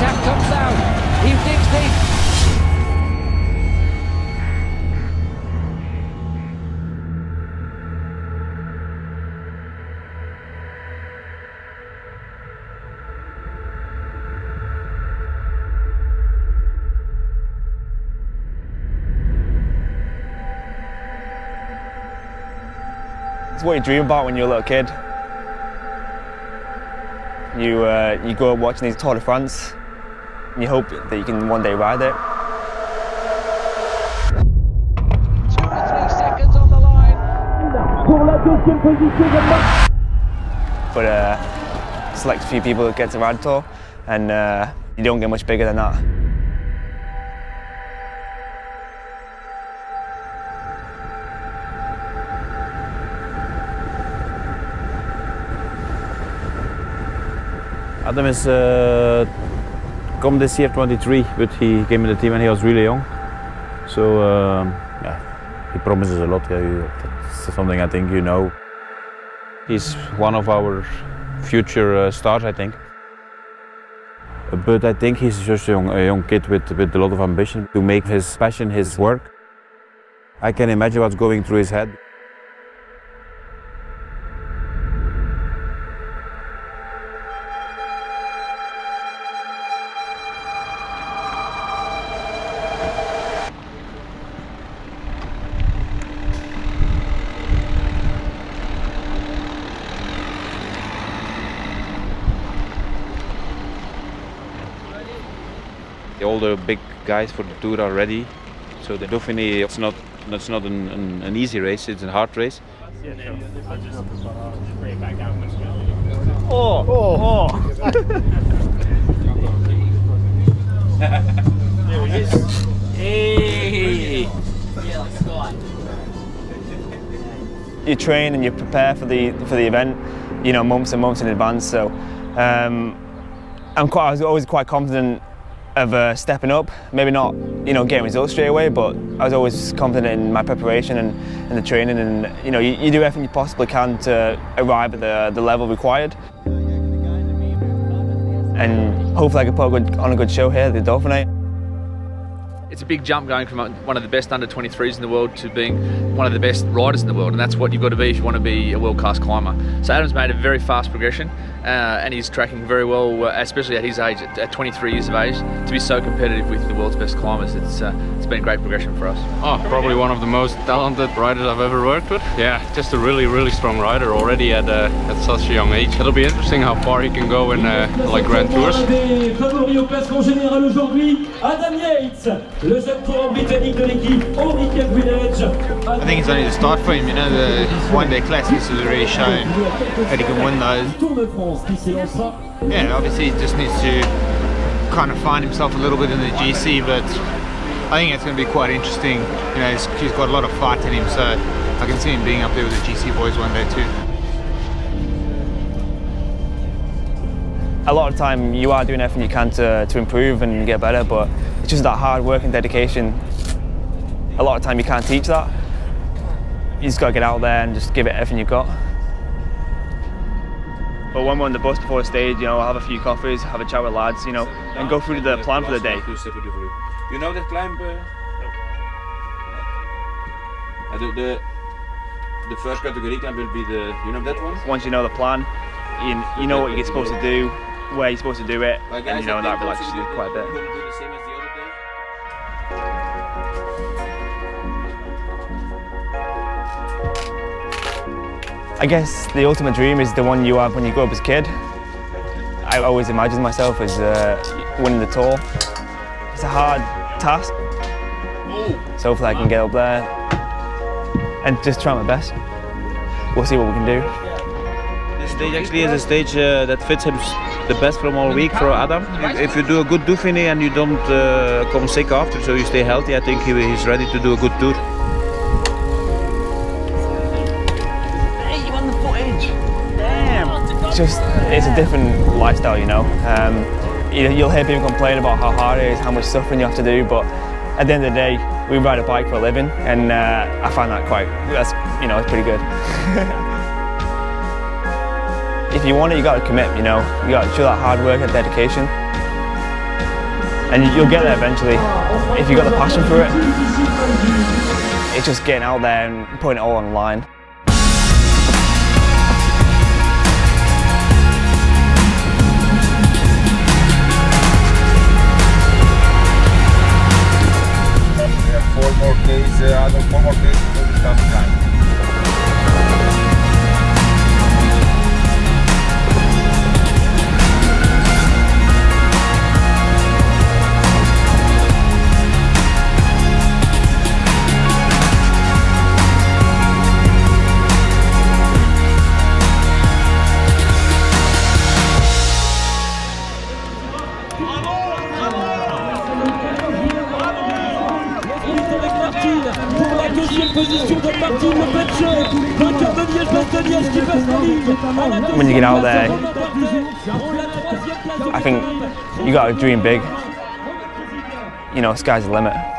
attack comes down. He digs deep. It's what you dream about when you're a little kid. You go watching these Tour de France and you hope that you can one day ride it. 2 to 3 seconds on the line. But select a few people that get to ride Tour, and you don't get much bigger than that. Adam is come this year 23, but he came in the team when he was really young. So yeah, he promises a lot. Yeah, that's something I think you know. He's one of our future stars, I think. But I think he's just a young kid with a lot of ambition to make his passion his work. I can imagine what's going through his head. All the big guys for the Tour are ready, so the Dauphiné, it's not an easy race, it's a hard race. Oh! Oh! There it is. Hey! Yeah, let's go on. You train and you prepare for the event, you know, months and months in advance. So I was always quite confident of stepping up, maybe not, you know, getting results straight away, but I was always confident in my preparation and the training, and you know, you do everything you possibly can to arrive at the level required. And hopefully I can put on a good show here at the Dauphiné. It's a big jump going from one of the best under 23s in the world to being one of the best riders in the world, and that's what you've got to be if you want to be a world-class climber. So Adam's made a very fast progression, and he's tracking very well, especially at his age, at 23 years of age, to be so competitive with the world's best climbers. It's been a great progression for us. Oh, probably one of the most talented riders I've ever worked with. Yeah, just a really, really strong rider already at such a young age. It'll be interesting how far he can go in like Grand Tours. Adam Yates. I think it's only the start for him, you know, the one-day classics is already shown that he can win those. Yeah, obviously he just needs to kind of find himself a little bit in the GC, but I think it's going to be quite interesting. You know, he's got a lot of fight in him, so I can see him being up there with the GC boys one day too. A lot of time you are doing everything you can to improve and get better, but it's just that hard work and dedication. A lot of time you can't teach that. You just got to get out there and just give it everything you've got. But when we're on the bus before the stage, you know, I'll have a few coffees, have a chat with lads, you know, and go through the plan for the day. You know that climb? No. The first category climb will be the, you know that one? Once you know the plan, you know what you're supposed to do, where you're supposed to do it, and you know that relaxes you quite a bit. I guess the ultimate dream is the one you have when you grow up as a kid. I always imagined myself as winning the Tour. It's a hard task, so hopefully I can get up there and just try my best. We'll see what we can do. This stage actually is a stage that fits him the best from all week for Adam. If you do a good Dauphiné and you don't come sick after, so you stay healthy, I think he's ready to do a good Tour. It's a different lifestyle, you know. You'll hear people complain about how hard it is, how much suffering you have to do, but at the end of the day, we ride a bike for a living, and I find that it's pretty good. If you want it, you got to commit, you know. You got to show that hard work and dedication. and you'll get there eventually if you've got the passion for it. It's just getting out there and putting it all on the line. We have four more days until the starting time. When you get out there, I think you got to dream big. You know, sky's the limit.